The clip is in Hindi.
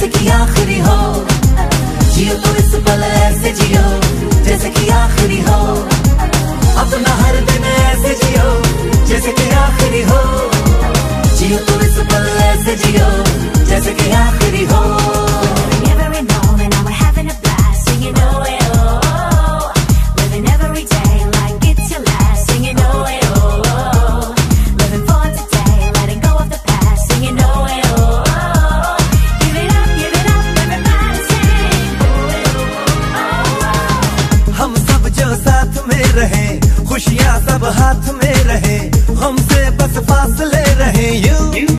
जैसे कि आखिरी हो, जियो तुम इस पल ऐसे जियो जैसे कि आखिरी हो, अपना हर दिन ऐसे जियो जैसे कि आखिरी हो, जियो तुम इस पल ऐसे जियो जैसे कि आखिरी हो। खुशियाँ सब हाथ में रहे, हमसे बस फासले रहे।